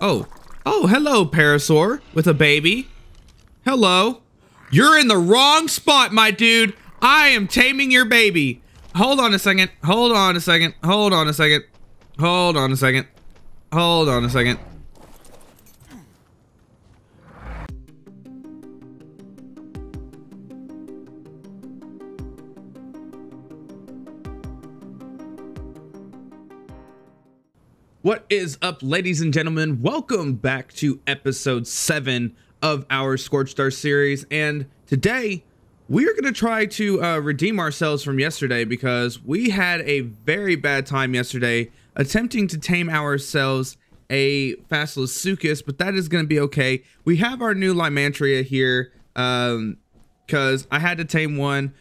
Oh. Oh, hello, Parasaur with a baby. Hello. You're in the wrong spot, my dude. I am taming your baby. Hold on a second. Hold on a second. Hold on a second. Hold on a second. Hold on a second. What is up, ladies and gentlemen? Welcome back to episode 7 of our Scorched Earth series, and today we're going to try to redeem ourselves from yesterday, because we had a very bad time yesterday attempting to tame ourselves a Fasolasuchus, but that is going to be okay. We have our new Lymantria here, because I had to tame one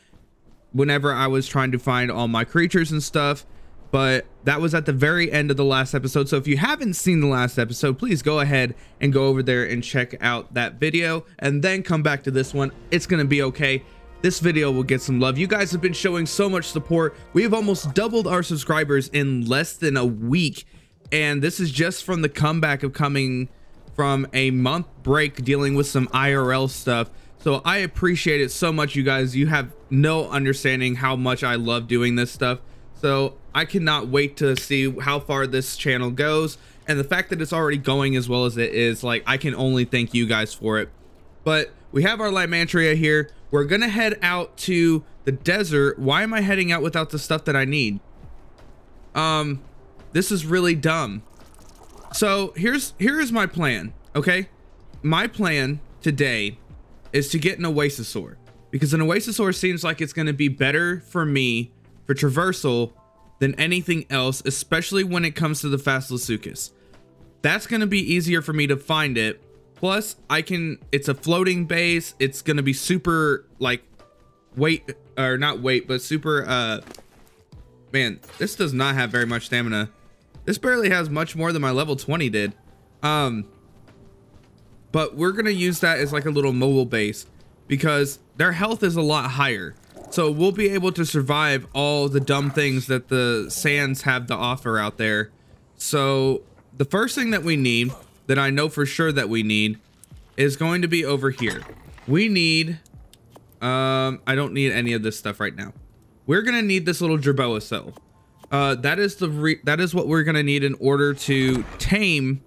whenever I was trying to find all my creatures and stuff. But that was at the very end of the last episode. So if you haven't seen the last episode, please go ahead and go over there and check out that video and then come back to this one. It's going to be okay. This video will get some love. You guys have been showing so much support. We've almost doubled our subscribers in less than a week. And this is just from the comeback of coming from a month break dealing with some IRL stuff. So I appreciate it so much, you guys. You have no understanding how much I love doing this stuff. So I cannot wait to see how far this channel goes, and the fact that it's already going as well as it is, like, I can only thank you guys for it. But we have our Lymantria here. We're gonna head out to the desert. Why am I heading out without the stuff that I need? This is really dumb. So here is my plan, okay? My plan today is to get an Oasisaur, because an Oasisaur seems like it's gonna be better for me for traversal than anything else, especially when it comes to the Fasolasuchus. That's going to be easier for me to find it. Plus, it's a floating base. It's going to be super, like, weight, or not weight, but super, man, this does not have very much stamina. This barely has much more than my level 20 did. But we're going to use that as like a little mobile base, because their health is a lot higher. So we'll be able to survive all the dumb things that the sands have to offer out there. So the first thing that we need, that I know for sure that we need, is going to be over here. We need, I don't need any of this stuff right now. We're gonna need this little Jerboa cell. That is what we're gonna need in order to tame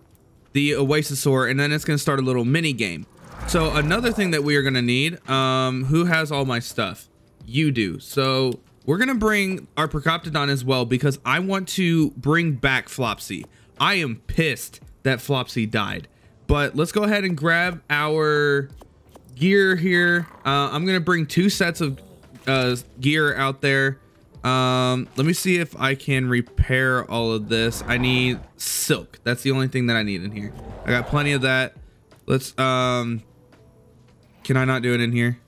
the Oasisaur, and then it's gonna start a little mini game. So another thing that we are gonna need, who has all my stuff? You do. So we're gonna bring our Procoptodon as well, because I want to bring back Flopsy. I am pissed that Flopsy died, but let's go ahead and grab our gear here. I'm gonna bring 2 sets of gear out there. Let me see if I can repair all of this. I need silk. That's the only thing that I need in here. I got plenty of that. Let's can I not do it in here?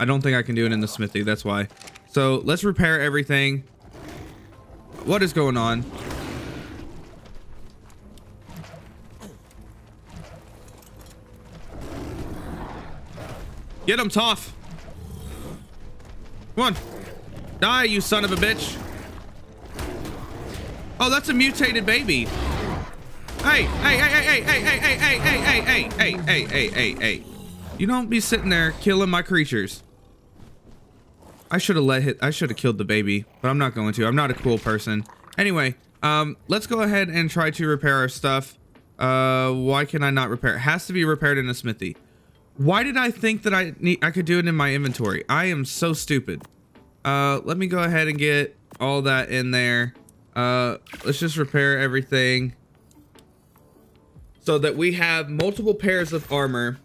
I don't think I can do it in the smithy, that's why. So let's repair everything. What is going on? Get him, Toph. Come on. Die, you son of a bitch. Oh, that's a mutated baby. Hey, hey, hey, hey, hey, hey, hey, hey, hey, hey, hey, hey, hey, hey. You don't be sitting there killing my creatures. I should have killed the baby, but I'm not going to. I'm not a cool person. Anyway, let's go ahead and try to repair our stuff. Why can I not repair? It has to be repaired in a smithy. Why did I think that I could do it in my inventory? I am so stupid. Let me go ahead and get all that in there. Let's just repair everything so that we have multiple pairs of armor,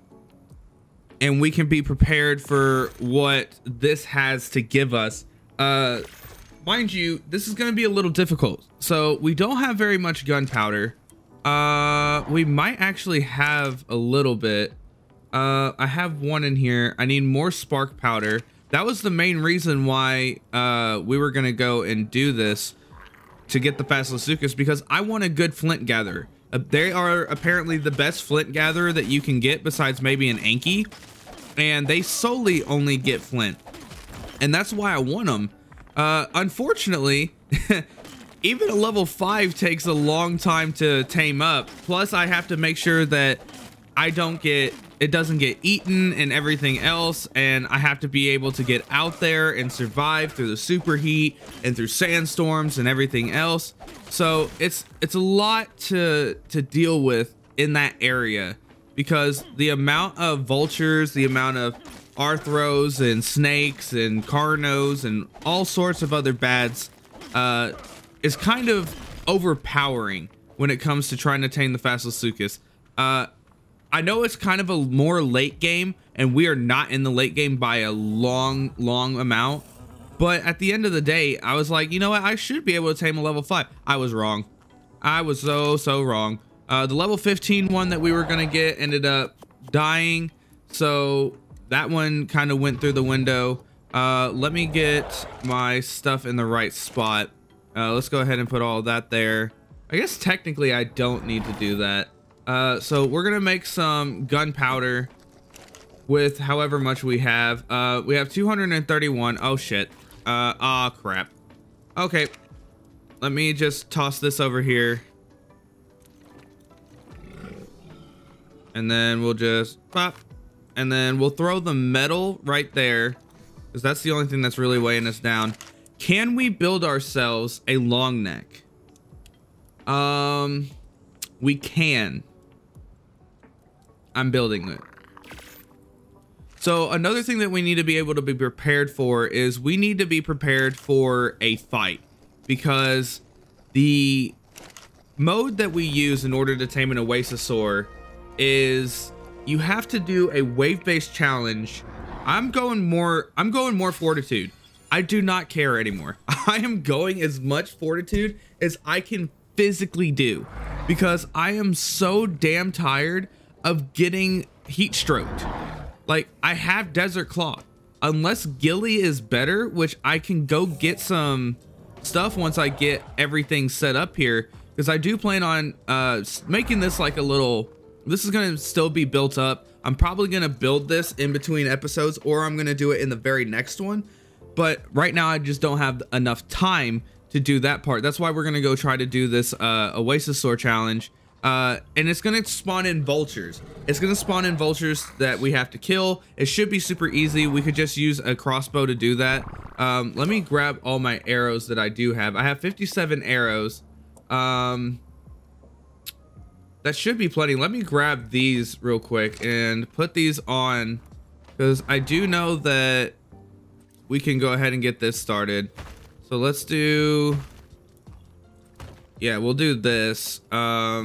and we can be prepared for what this has to give us. Mind you, this is going to be a little difficult. So we don't have very much gunpowder. We might actually have a little bit. I have 1 in here. I need more spark powder. That was the main reason why we were going to go and do this, to get the Fasolasuchus, because I want a good flint gatherer. They are apparently the best flint gatherer that you can get, besides maybe an Anki. And they solely only get flint, and that's why I want them. Unfortunately, even a level 5 takes a long time to tame up. Plus, I have to make sure that I don't get, it doesn't get eaten and everything else, and I have to be able to get out there and survive through the superheat and through sandstorms and everything else. So it's a lot to deal with in that area, because the amount of vultures, the amount of arthros and snakes and carnos and all sorts of other bads is kind of overpowering when it comes to trying to tame the Fasolasuchus. I know it's kind of a more late game, and we are not in the late game by a long amount, but at the end of the day, I was like, you know what, I should be able to tame a level 5. I was wrong. I was so wrong. The level 15 one that we were gonna get ended up dying, so that one kind of went through the window. Let me get my stuff in the right spot. Let's go ahead and put all that there. I guess technically I don't need to do that. So we're gonna make some gunpowder with however much we have. We have 231. Oh shit. Ah, crap. Okay, let me just toss this over here, and then we'll just pop, and then we'll throw the metal right there, because that's the only thing that's really weighing us down. Can we build ourselves a long neck? We can. I'm building it. So another thing that we need to be able to be prepared for is we need to be prepared for a fight, because the mode that we use in order to tame an Oasisaur is you have to do a wave-based challenge. I'm going more fortitude. I do not care anymore. I am going as much fortitude as I can physically do, because I am so damn tired of getting heat stroked. Like, I have Desert Claw, unless Gilly is better, which I can go get some stuff once I get everything set up here, because I do plan on making this like a little, this is gonna still be built up. I'm probably gonna build this in between episodes, or I'm gonna do it in the very next one, but right now I just don't have enough time to do that part. That's why we're gonna go try to do this Oasisaur challenge, and it's gonna spawn in vultures. It's gonna spawn in vultures that we have to kill. It should be super easy. We could just use a crossbow to do that. Let me grab all my arrows that I do have. I have 57 arrows. That should be plenty. Let me grab these real quick and put these on, because I do know that we can go ahead and get this started. So let's do, yeah, we'll do this. I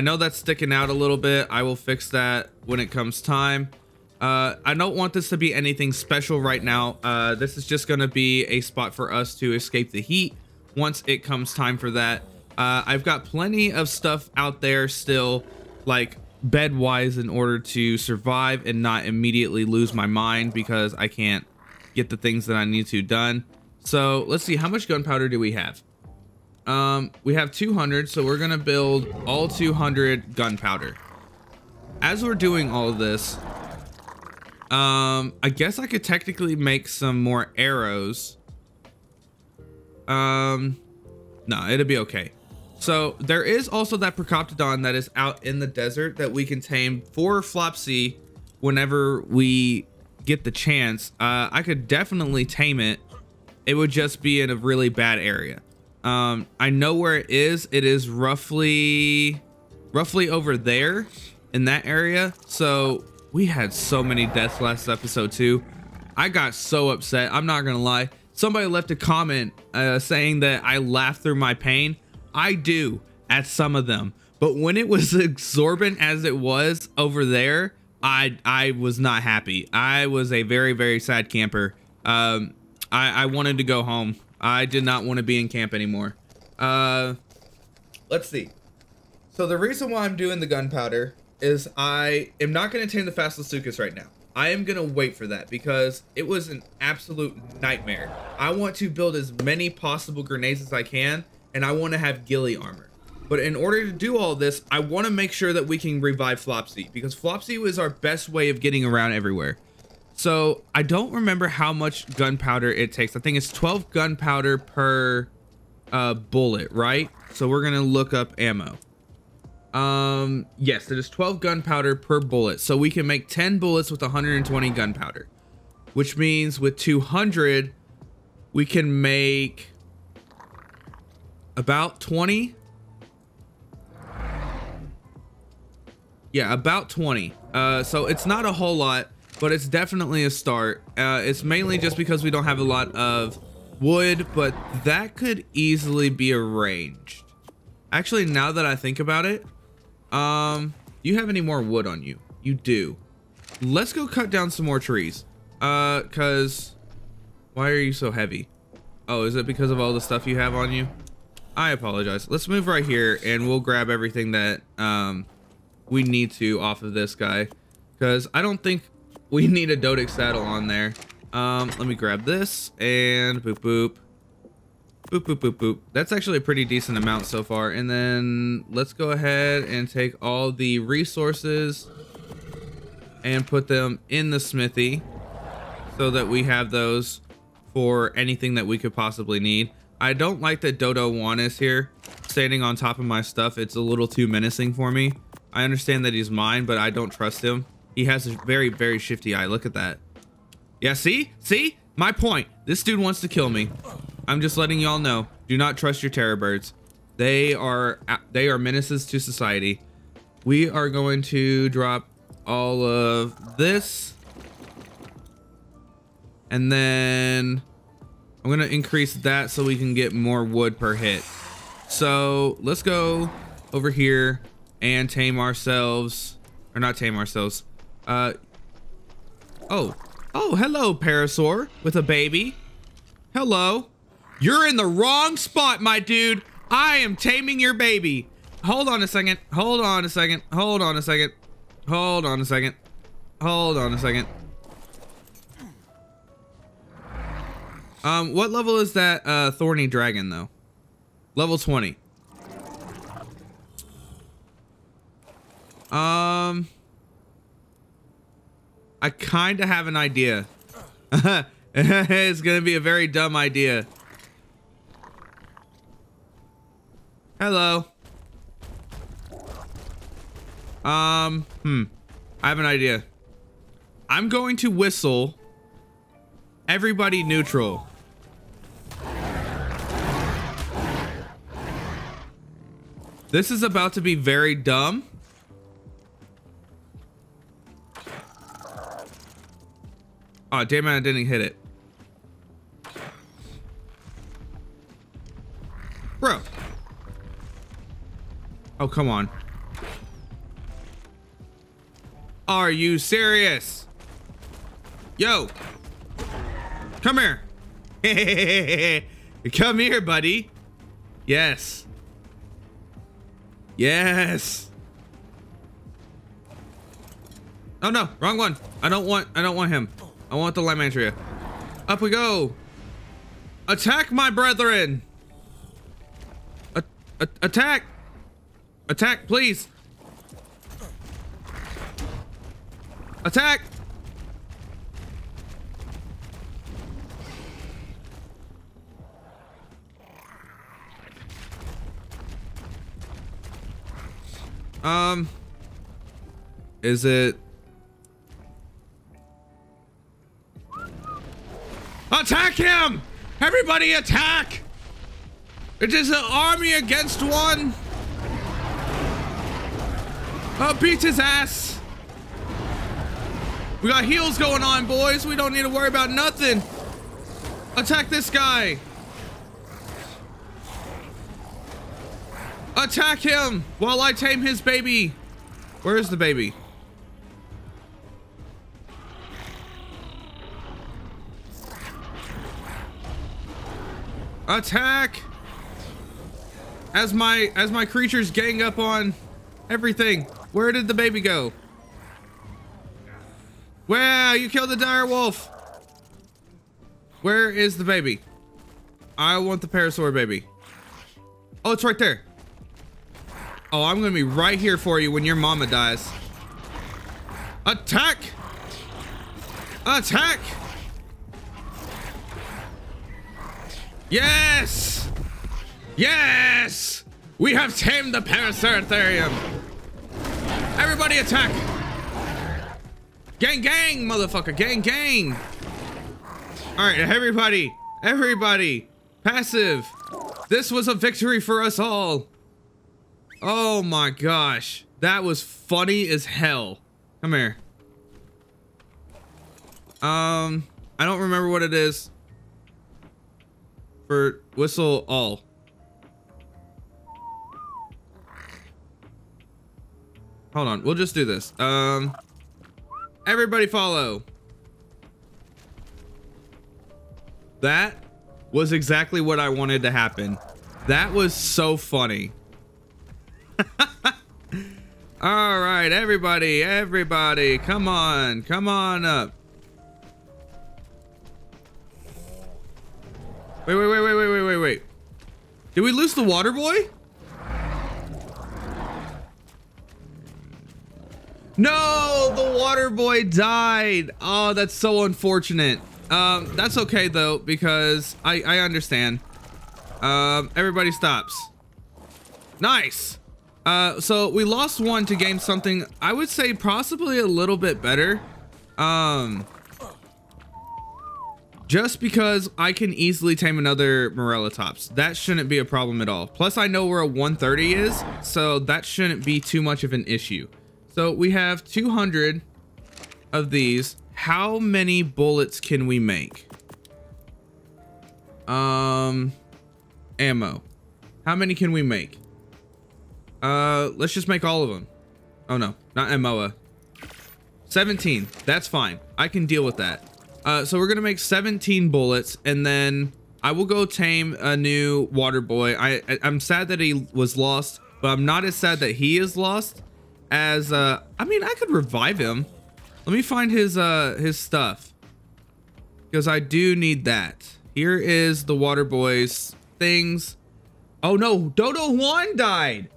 know that's sticking out a little bit. I will fix that when it comes time. I don't want this to be anything special right now. This is just gonna be a spot for us to escape the heat once it comes time for that. I've got plenty of stuff out there still, like bed-wise, in order to survive and not immediately lose my mind because I can't get the things that I need to done. So let's see, how much gunpowder do we have? We have 200, so we're gonna build all 200 gunpowder. As we're doing all of this, I guess I could technically make some more arrows. No, it'll be okay. So there is also that Procoptodon that is out in the desert that we can tame for Flopsy whenever we get the chance. I could definitely tame it. It would just be in a really bad area. I know where it is. It is roughly over there in that area. So we had so many deaths last episode too. I got so upset, I'm not gonna lie. Somebody left a comment saying that I laugh through my pain. I do at some of them, but when it was exorbitant as it was over there, I was not happy. I was a very sad camper. I wanted to go home. I did not want to be in camp anymore. Let's see. So the reason why I'm doing the gunpowder is I am not going to tame the Fasolasuchus right now. I am going to wait for that because it was an absolute nightmare. I want to build as many possible grenades as I can, and I want to have Gilly armor. But in order to do all this, I want to make sure that we can revive Flopsy, because Flopsy was our best way of getting around everywhere. So I don't remember how much gunpowder it takes. I think it's 12 gunpowder per bullet, right? So we're gonna look up ammo. Yes, there's 12 gunpowder per bullet, so we can make 10 bullets with 120 gunpowder, which means with 200 we can make about 20. Yeah, about 20. So it's not a whole lot, but it's definitely a start. It's mainly just because we don't have a lot of wood, but that could easily be arranged. Actually, now that I think about it, do you have any more wood on you? You do. Let's go cut down some more trees. Cause why are you so heavy? Oh, is it because of all the stuff you have on you? I apologize. Let's move right here and we'll grab everything that, we need to off of this guy, because I don't think we need a Dodic saddle on there. Let me grab this and boop boop boop boop boop boop. That's actually a pretty decent amount so far. And then let's go ahead and take all the resources and put them in the smithy so that we have those for anything that we could possibly need. I don't like that Dodo Juan is here standing on top of my stuff. It's a little too menacing for me. I understand that he's mine, but I don't trust him. He has a very, very shifty eye. Look at that. Yeah, see? See? My point. This dude wants to kill me. I'm just letting y'all know. Do not trust your terror birds. They are menaces to society. We are going to drop all of this. And then I'm going to increase that so we can get more wood per hit. So let's go over here and tame ourselves, or not tame ourselves. Oh, hello, Parasaur with a baby. Hello. You're in the wrong spot, my dude. I am taming your baby. Hold on a second. Hold on a second. Hold on a second. Hold on a second. Hold on a second. What level is that thorny dragon though? Level 20. I kind of have an idea. It's going to be a very dumb idea. Hello. I have an idea. I'm going to whistle everybody neutral. This is about to be very dumb. Oh, damn it, I didn't hit it. Bro. Oh, come on. Are you serious? Yo. Come here. Come here, buddy. Yes. Yes. Oh no, wrong one. I don't want him. I want the Lymantria. Up we go. Attack, my brethren. Attack. Attack, please. Attack. Is it? Attack him! Everybody attack! It is an army against one. Oh, beat his ass. We got heals going on, boys. We don't need to worry about nothing. Attack this guy. Attack him while I tame his baby. Where is the baby? Attack! As my creatures gang up on everything. Where did the baby go? Wow, you killed the dire wolf. Where is the baby? I want the Parasaur baby. Oh, it's right there. Oh, I'm gonna be right here for you when your mama dies. Attack! Attack! Yes! Yes! We have tamed the Paraceratherium! Everybody attack! Gang gang, motherfucker! Gang gang! Alright, everybody! Everybody! Passive! This was a victory for us all! Oh my gosh! That was funny as hell! Come here. I don't remember what it is. For whistle all. Hold on, we'll just do this. Everybody follow. That was exactly what I wanted to happen. That was so funny. All right, everybody, everybody, come on, come on up. Wait, wait, wait, wait, wait, wait, wait, wait. Did we lose the water boy? No, the water boy died. Oh, that's so unfortunate. That's okay though, because I understand. Everybody stops. Nice. So we lost one to gain something, I would say possibly a little bit better. Just because I can easily tame another Morellotops. That shouldn't be a problem at all. Plus I know where a 130 is, so that shouldn't be too much of an issue. So we have 200 of these. How many bullets can we make? Ammo. How many can we make? Let's just make all of them. Oh no, not Moa. 17. That's fine. I can deal with that. So we're gonna make 17 bullets, and then I will go tame a new water boy. I'm sad that he was lost, but I'm not as sad that he is lost as I mean, I could revive him. Let me find his stuff, because I do need that. Here is the water boy's things. Oh no, Dodo Juan died.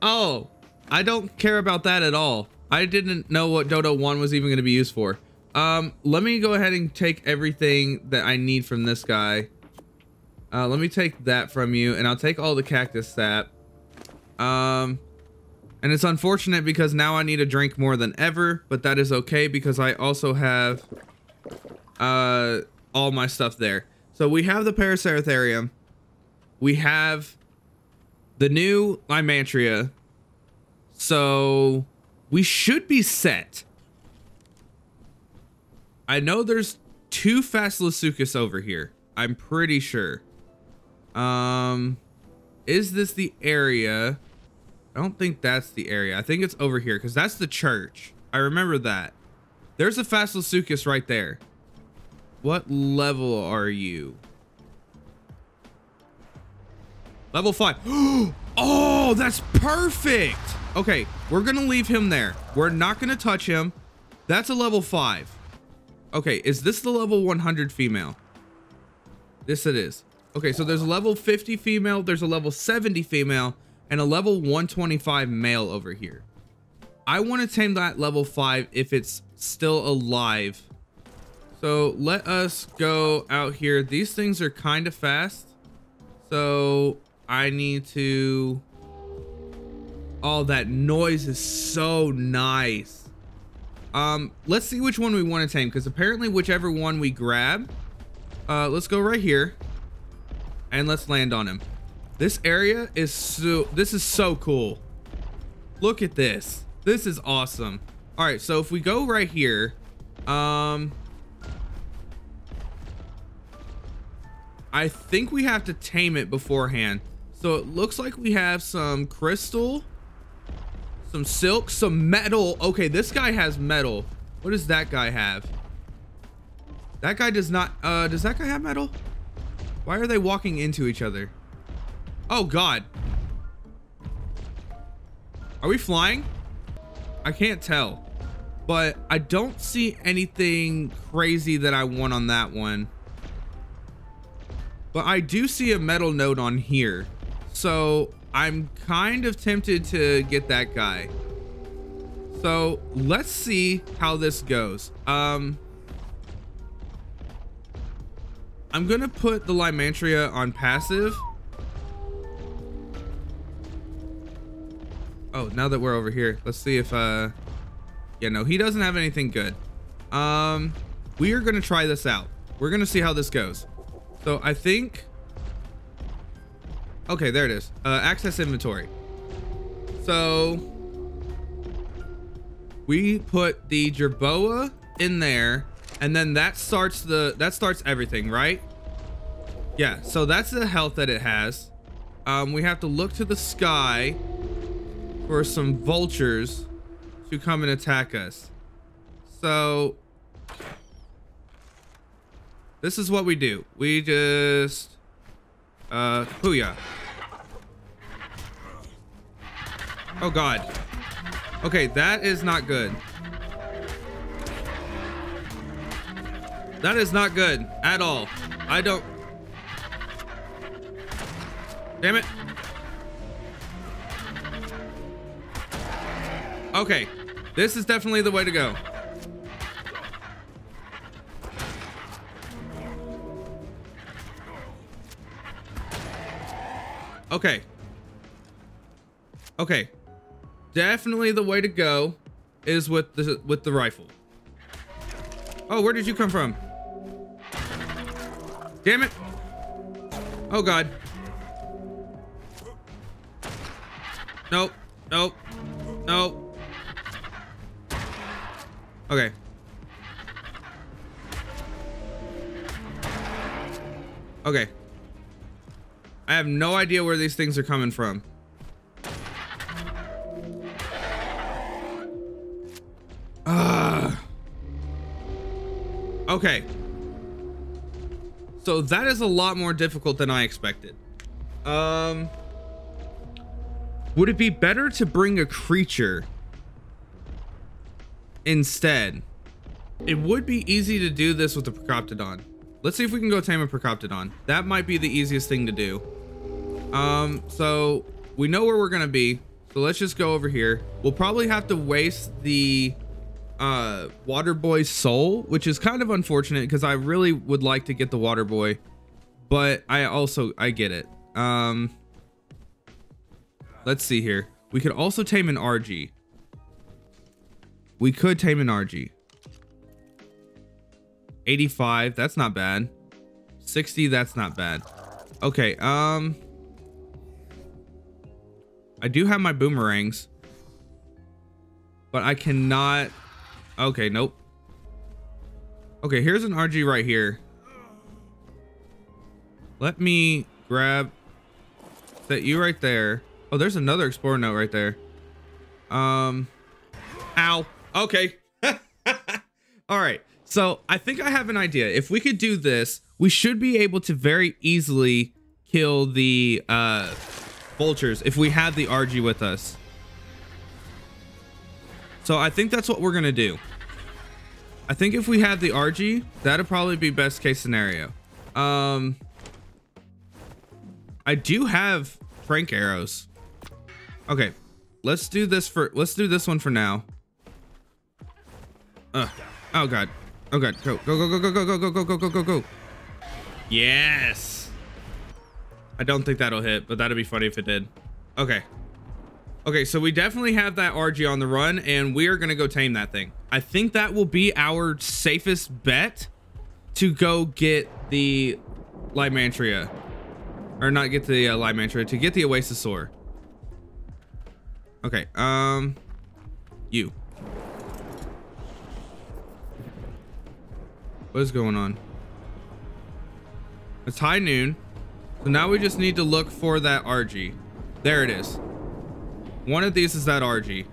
Oh, I don't care about that at all. I didn't know what Dodo Juan was even gonna be used for. Let me go ahead and take everything that I need from this guy. Let me take that from you, and I'll take all the cactus sap. And it's unfortunate because now I need to drink more than ever, but that is okay because I also have, all my stuff there. So we have the Paraceratherium. We have the new Lymantria. So we should be set. I know there's two Fasolasuchus over here. I'm pretty sure. Is this the area? I don't think that's the area. I think it's over here because that's the church. I remember that. There's a Fasolasuchus right there. What level are you? Level 5. Oh, that's perfect. Okay, we're going to leave him there. We're not going to touch him. That's a level 5. Okay, is this the level 100 female? This it is. Okay, so there's a level 50 female, there's a level 70 female, and a level 125 male over here. I want to tame that level 5 if it's still alive. So let us go out here. These things are kind of fast. So I need to... Oh, that noise is so nice. Let's see which one we want to tame, because apparently whichever one we grab, let's go right here and let's land on him. This area is so, this is so cool. Look at this. This is awesome. All right. So if we go right here, I think we have to tame it beforehand. So it looks like we have some crystal, some silk, some metal. Okay, this guy has metal. What does that guy have? That guy does not. Does that guy have metal? Why are they walking into each other? Oh god, are we flying? I can't tell, but I don't see anything crazy that I want on that one, but I do see a metal node on here, so I'm kind of tempted to get that guy. So let's see how this goes. I'm gonna put the Lymantria on passive Oh, now that we're over here, let's see if yeah, no, he doesn't have anything good. We are gonna try this out. We're gonna see how this goes. So I think, okay, there it is. Access inventory. So we put the Jerboa in there, and then that starts the, that starts everything, right? Yeah, so that's the health that it has. We have to look to the sky for some vultures to come and attack us. So this is what we do. We just booyah. Oh god. Okay, that is not good. That is not good at all. I don't. Damn it. Okay, this is definitely the way to go. Okay. Okay. Definitely the way to go is with the rifle. Oh, where did you come from? Damn it. Oh god. Nope. Nope. Nope. Okay. Okay. I have no idea where these things are coming from. Okay. So that is a lot more difficult than I expected. Would it be better to bring a creature instead? It would be easy to do this with the Procoptodon. Let's see if we can go tame a Procoptodon. That might be the easiest thing to do. So we know where we're gonna be, so let's just go over here. We'll probably have to waste the water boy's soul, which is kind of unfortunate because I really would like to get the water boy, but I get it. Let's see here. We could also tame an Argy. We could tame an Argy. 85, that's not bad. 60, that's not bad. Okay, I do have my boomerangs, but I cannot. Okay, nope. Okay, here's an Argy right here. Let me grab that you right there. Oh, there's another explorer note right there. Ow. Okay. All right. So I think I have an idea. If we could do this, we should be able to very easily kill the vultures if we have the Argy with us. So I think that's what we're going to do. I think if we have the Argy, that'll probably be best case scenario. I do have prank arrows. Okay. Let's do this for, let's do this one for now. Oh god. Oh god. Go go go go go go go go go go go go. Yes. I don't think that'll hit, but that'd be funny if it did. Okay. Okay, so we definitely have that Argy on the run, and we are gonna go tame that thing. I think that will be our safest bet to go get the Lymantria. Or not get the Lymantria, to get the Oasisaur. Okay, you. What is going on? It's high noon. So now we just need to look for that Argy. There it is. One of these is that Argy.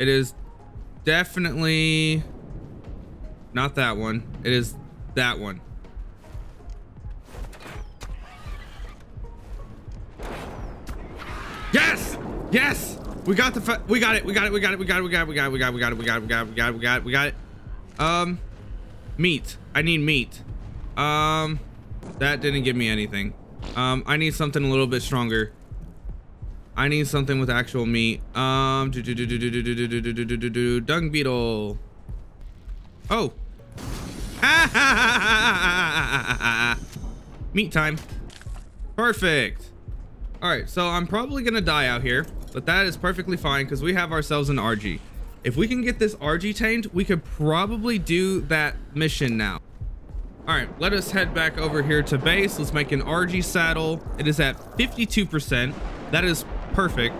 It is definitely not that one. It is that one. Yes! Yes! We got the we got it. Meat. I need meat. That didn't give me anything. I need something a little bit stronger. I need something with actual meat. Dung beetle. Oh. Meat time. Perfect. All right, so I'm probably gonna die out here, but that is perfectly fine because we have ourselves an Argy. If we can get this Argy tamed, we could probably do that mission now. All right, let us head back over here to base. Let's make an Argy saddle. It is at 52%. That is perfect.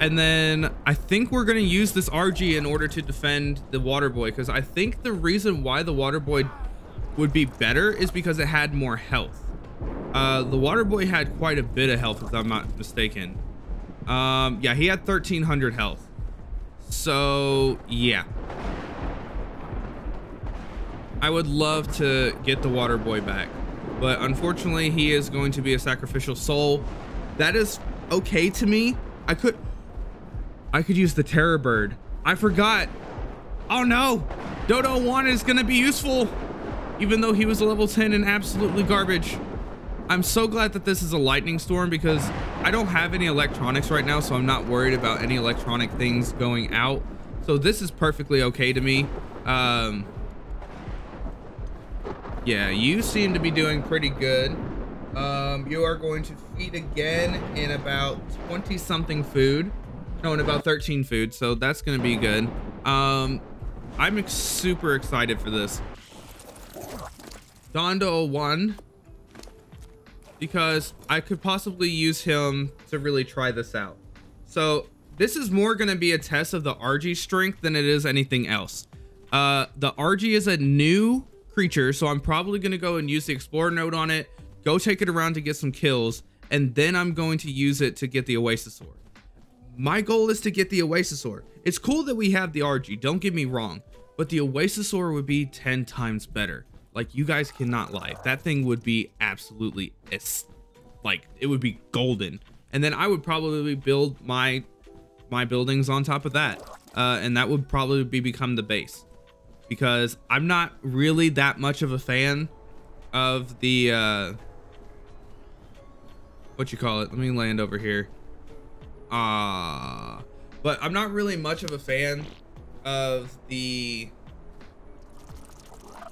And then I think we're going to use this Argy in order to defend the water boy, because I think the reason why the water boy would be better is because it had more health. The water boy had quite a bit of health, if I'm not mistaken. Yeah, he had 1300 health. So yeah, I would love to get the water boy back, but unfortunately he is going to be a sacrificial soul. That is okay to me. I could use the terror bird. I forgot. Oh no, Dodo 1 is gonna be useful, even though he was a level 10 and absolutely garbage. I'm so glad that this is a lightning storm because I don't have any electronics right now, so I'm not worried about any electronic things going out. So this is perfectly okay to me. Yeah, you seem to be doing pretty good. You are going to feed again in about 20 something food. No, in about 13 food, so that's gonna be good. I'm super excited for this. Dondo 1, because I could possibly use him to really try this out. So this is more gonna be a test of the Argy strength than it is anything else. The Argy is a new creature, so I'm probably gonna go and use the Explorer node on it, go take it around to get some kills, and then I'm going to use it to get the Oasisaur. My goal is to get the Oasisaur. It's cool that we have the Argy, don't get me wrong, but the Oasisaur would be 10 times better. Like, you guys cannot lie. That thing would be absolutely, like, it would be golden. And then I would probably build my buildings on top of that. And that would probably become the base, because I'm not really that much of a fan of the, what you call it? Let me land over here. But I'm not really much of a fan of the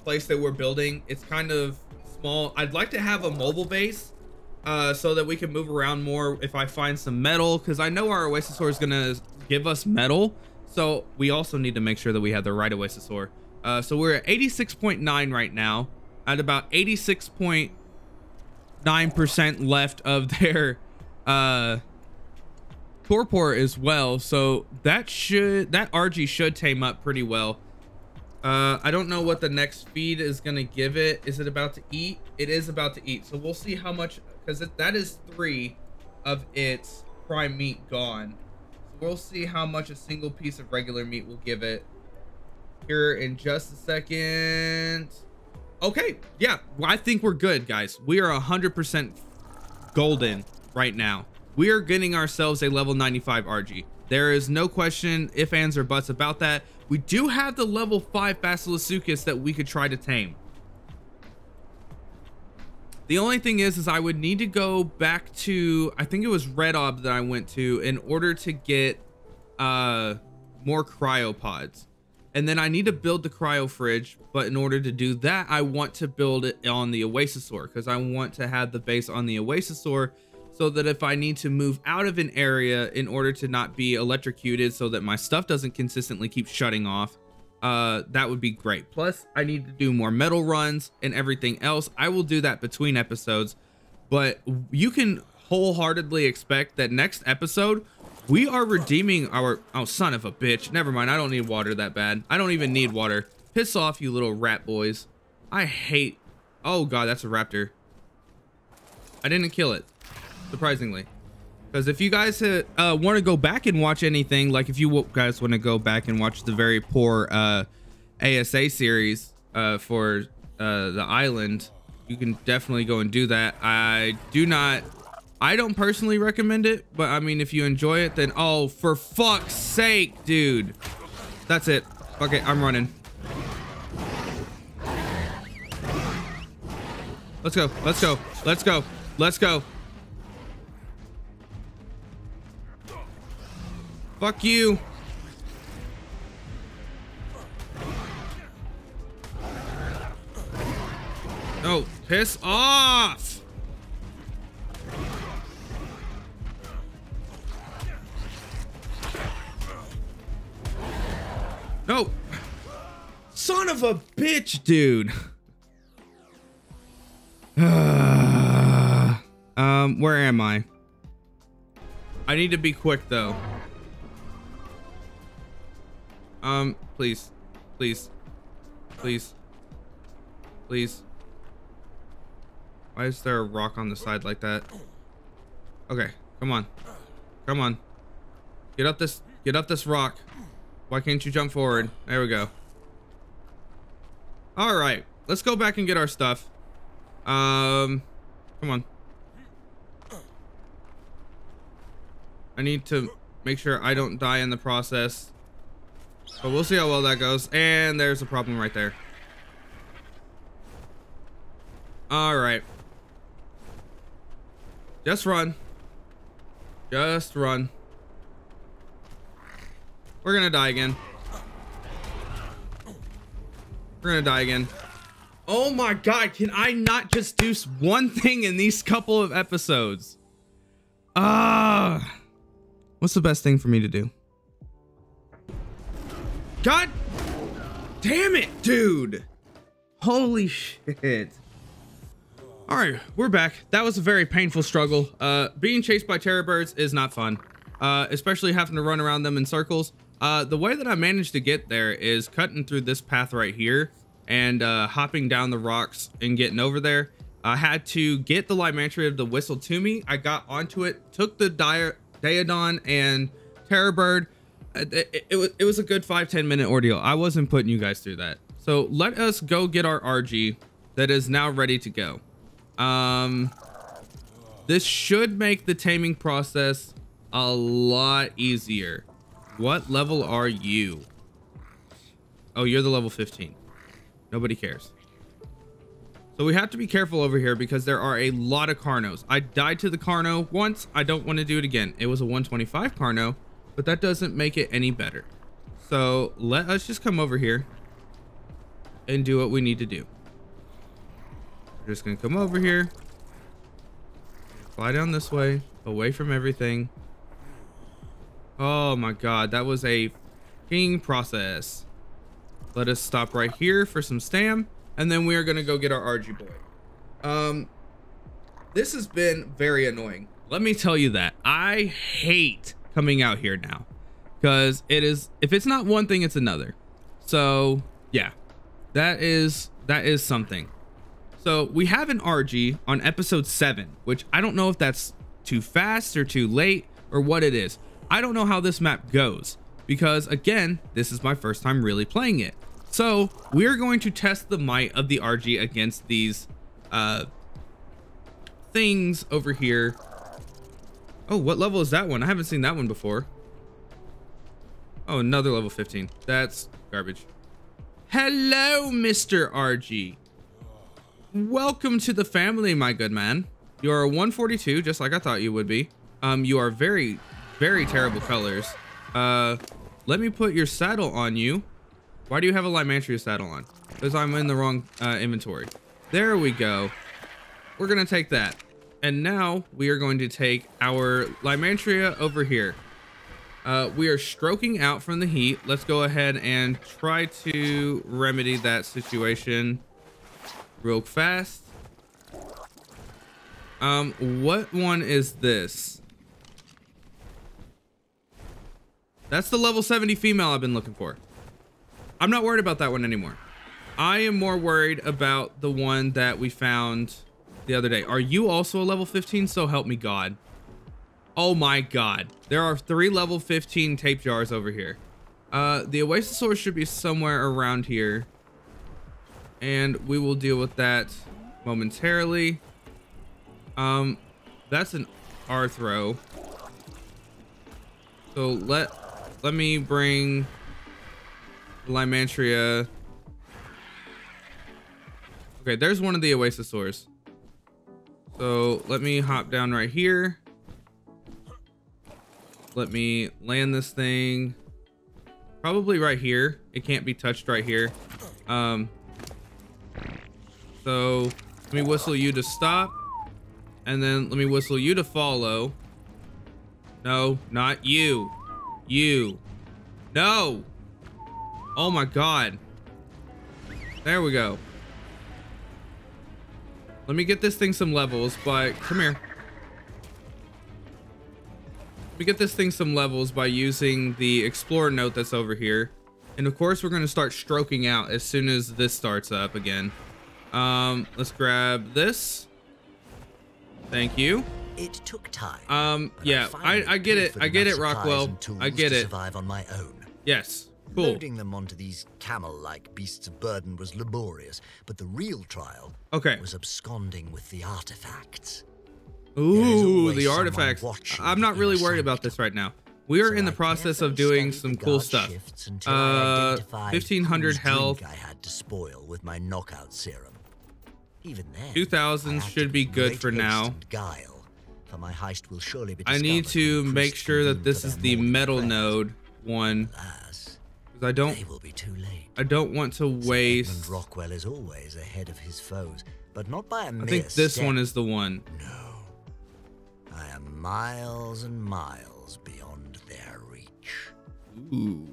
place that we're building. It's kind of small. I'd like to have a mobile base so that we can move around more if I find some metal, because I know our Oasisaur is gonna give us metal. So we also need to make sure that we have the right Oasisaur. So we're at 86.9 right now, at about 86.9% left of their torpor as well, so that Argy should tame up pretty well. I don't know what the next feed is gonna give it. Is it about to eat? It is about to eat, so we'll see how much, because that is 3 of its prime meat gone. So we'll see how much a single piece of regular meat will give it here in just a second. Okay, yeah, I think we're good, guys. We are 100% golden right now. We are getting ourselves a level 95 Argy. There is no question, if, ands, or buts about that. We do have the level 5 Fasolasuchus that we could try to tame. The only thing is I would need to go back to, I think it was Red Ob that I went to, in order to get more cryopods. And then I need to build the cryo fridge, but in order to do that, I want to build it on the Oasisaur, because I want to have the base on the Oasisaur, so that if I need to move out of an area in order to not be electrocuted, so that my stuff doesn't consistently keep shutting off, that would be great. Plus I need to do more metal runs and everything else. I will do that between episodes, but you can wholeheartedly expect that next episode we are redeeming our, oh son of a bitch, never mind, I don't need water that bad. I don't even need water. Piss off, you little rat boys. I hate, oh god, that's a raptor. I didn't kill it, surprisingly, because if you guys want to go back and watch anything, like if you guys want to go back and watch the very poor ASA series for the island, you can definitely go and do that. I don't personally recommend it, but I mean, if you enjoy it, then oh for fuck's sake, dude, that's it. Okay, I'm running. Let's go, let's go, let's go, let's go. Fuck you. No, piss off. No! Son of a bitch, dude! Where am I? I need to be quick, though. Please. Please. Please. Please. Why is there a rock on the side like that? Okay, come on. Come on. Get up this rock. Why can't you jump forward? There we go. All right, let's go back and get our stuff. Come on. I need to make sure I don't die in the process. But we'll see how well that goes. And there's a problem right there. All right. Just run. Just run. We're gonna die again. We're gonna die again. Oh my god, can I not just do one thing in these couple of episodes? What's the best thing for me to do? God damn it, dude. Holy shit. All right, we're back. That was a very painful struggle. Being chased by terror birds is not fun. Especially having to run around them in circles. The way that I managed to get there is cutting through this path right here and hopping down the rocks and getting over there. I had to get the Lymantria to whistle to me. I got onto it, took the Diodon and Terror Bird. It was a good 5-10 minute ordeal. I wasn't putting you guys through that. So let us go get our Argy that is now ready to go. This should make the taming process a lot easier. What level are you? Oh, you're the level 15. Nobody cares. So we have to be careful over here because there are a lot of Carnos. I died to the Carno once. I don't want to do it again. It was a 125 Carno, but that doesn't make it any better. So let us just come over here and do what we need to do. We're just gonna come over here, fly down this way, away from everything. Oh my god, that was a king process. Let us stop right here for some stam, and then we are going to go get our Argy boy. This has been very annoying, let me tell you that. I hate coming out here now because it is, if it's not one thing, it's another. So yeah, that is something. So we have an Argy on episode 7, which I don't know if that's too fast or too late or what it is. I don't know how this map goes because, again, this is my first time really playing it. So we're going to test the might of the Argy against these things over here. Oh, what level is that one? I haven't seen that one before. Oh, another level 15. That's garbage. Hello, Mr. Argy. Welcome to the family, my good man. You're a 142, just like I thought you would be. You are very... very terrible colors. Let me put your saddle on you. Why do you have a Lymantria saddle on? Because I'm in the wrong inventory. There we go. We're gonna take that. And now we are going to take our Lymantria over here. We are stroking out from the heat. Let's go ahead and try to remedy that situation real fast. What one is this? That's the level 70 female I've been looking for. I'm not worried about that one anymore. I am more worried about the one that we found the other day. Are you also a level 15? So help me God. Oh my God. There are 3 level 15 tape jars over here. The Oasisaur should be somewhere around here. And we will deal with that momentarily. That's an Arthro. So let me bring Lymantria. Okay, there's one of the Oasisaurs. So let me hop down right here. Let me land this thing. Probably right here. It can't be touched right here. So let me whistle you to stop. And then let me whistle you to follow. No, not you. You. No. Oh my god. There we go. Let me get this thing some levels by... Come here. Let me get this thing some levels by using the explorer note that's over here. And of course, we're going to start stroking out as soon as this starts up again. Let's grab this. Thank you. It took time. Yeah, I get it. I get it, Rockwell. I get it. Survive on my own. Yes. Cool. Loading them onto these camel-like beasts of burden was laborious, but the real trial was absconding with the artifacts. Ooh, the artifacts. I'm not really worried about this right now. We are in the process of doing some cool stuff. 1,500 health. I had to spoil with my knockout serum. Even then, 2,000 should be good for now. Guile, for my heist will surely be. I need to make sure that this is the metal node one. I don't. They will be too late. I don't want to waste. Edmund Rockwell is always ahead of his foes, but not by a mere step. I think this one is the one. No, I am miles and miles beyond their reach. Ooh.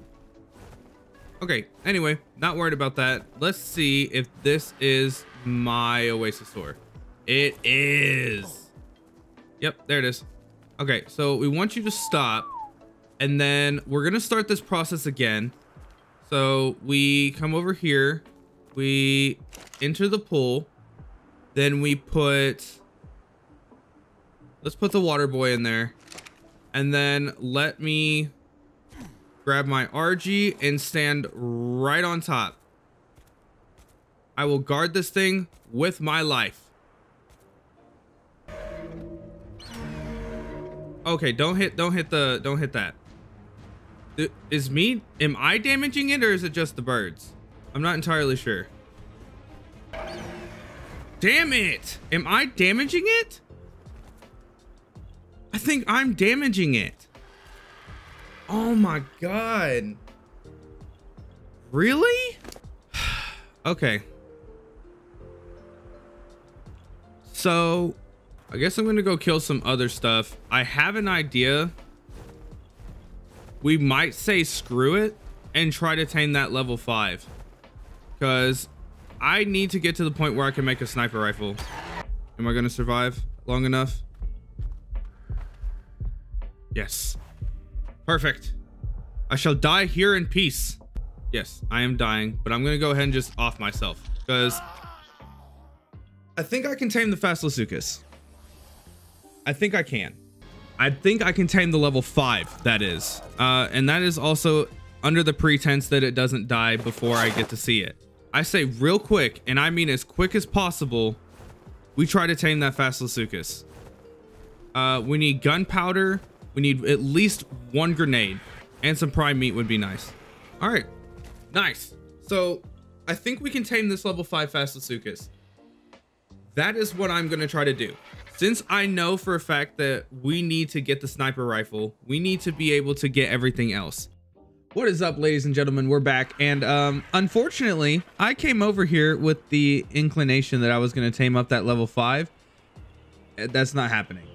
Okay. Anyway, not worried about that. Let's see if this is my Oasisaur. It is. Oh. Yep, there it is. Okay, so we want you to stop, and then we're gonna start this process again. So we come over here, we enter the pool, then we put, let's put the water boy in there. And then let me grab my Argy and stand right on top. I will guard this thing with my life. Okay, don't hit that. Is me? Am I damaging it, or is it just the birds? I'm not entirely sure. Damn it! Am I damaging it? I think I'm damaging it. Oh my god! Really? Okay. So, I guess I'm gonna go kill some other stuff. I have an idea. We might say screw it and try to tame that level 5, because I need to get to the point where I can make a sniper rifle. Am I going to survive long enough? Yes. Perfect. I shall die here in peace. Yes, I am dying, but I'm going to go ahead and just off myself, because I think I can tame the Fasolasuchus. I think I can. I think I can tame the level 5, that is. And that is also under the pretense that it doesn't die before I get to see it. I say real quick, and I mean as quick as possible, we try to tame that Fasolasuchus. We need gunpowder. We need at least one grenade, and some prime meat would be nice. All right, nice. So I think we can tame this level 5 Fasolasuchus. That is what I'm gonna try to do. Since I know for a fact that we need to get the sniper rifle, we need to be able to get everything else. What is up, ladies and gentlemen? We're back, and unfortunately, I came over here with the inclination that I was going to tame up that level 5. That's not happening.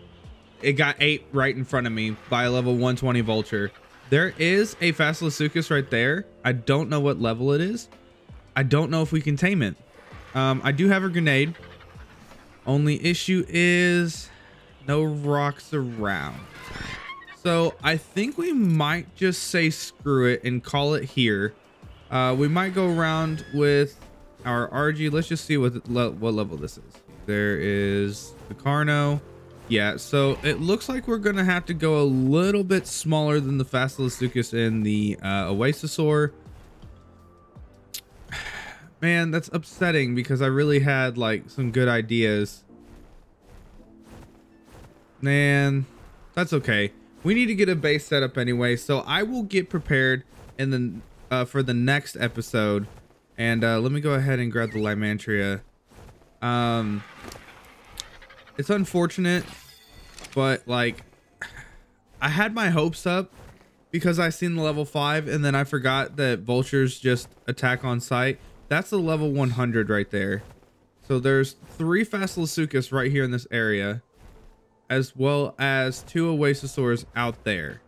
It got ate right in front of me by a level 120 vulture. There is a Fasolasuchus right there. I don't know what level it is. I don't know if we can tame it. I do have a grenade. Only issue is no rocks around. So I think we might just say screw it and call it here. We might go around with our RG. Let's just see what level this is. There is the Carno. Yeah, so it looks like we're going to have to go a little bit smaller than the Fasolasuchus and the Oasisaur. Man, that's upsetting, because I really had like some good ideas. Man, that's okay. We need to get a base set up anyway, so I will get prepared in the for the next episode. And let me go ahead and grab the Lymantria. It's unfortunate, but like I had my hopes up because I seen the level 5, and then I forgot that vultures just attack on sight. That's the level 100 right there. So there's 3 Fasolasuchus right here in this area, as well as 2 Oasisaurs out there.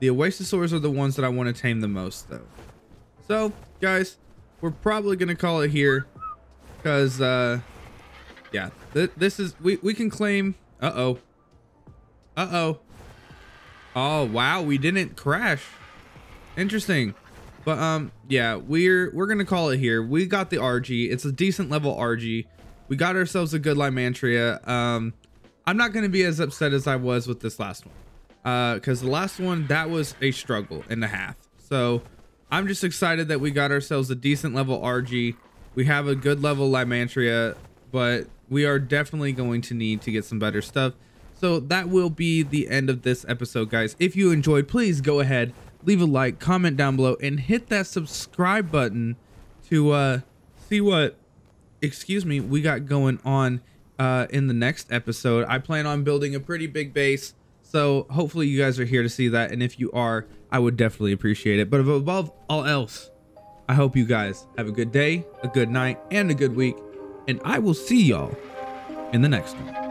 The Oasisaurs are the ones that I want to tame the most, though. So guys, we're probably gonna call it here because yeah, this is we can claim. Oh wow, we didn't crash. Interesting. But yeah, we're gonna call it here. We got the Argy. It's a decent level Argy. We got ourselves a good Lymantria. I'm not gonna be as upset as I was with this last one, because the last one, that was a struggle and a half. So I'm just excited that we got ourselves a decent level Argy. We have a good level Lymantria, but we are definitely going to need to get some better stuff. So that will be the end of this episode, guys. If you enjoyed, please go ahead, leave a like, comment down below, and hit that subscribe button to see what, excuse me, we got going on in the next episode. I plan on building a pretty big base, so hopefully you guys are here to see that. And if you are, I would definitely appreciate it. But above all else, I hope you guys have a good day, a good night, and a good week. And I will see y'all in the next one.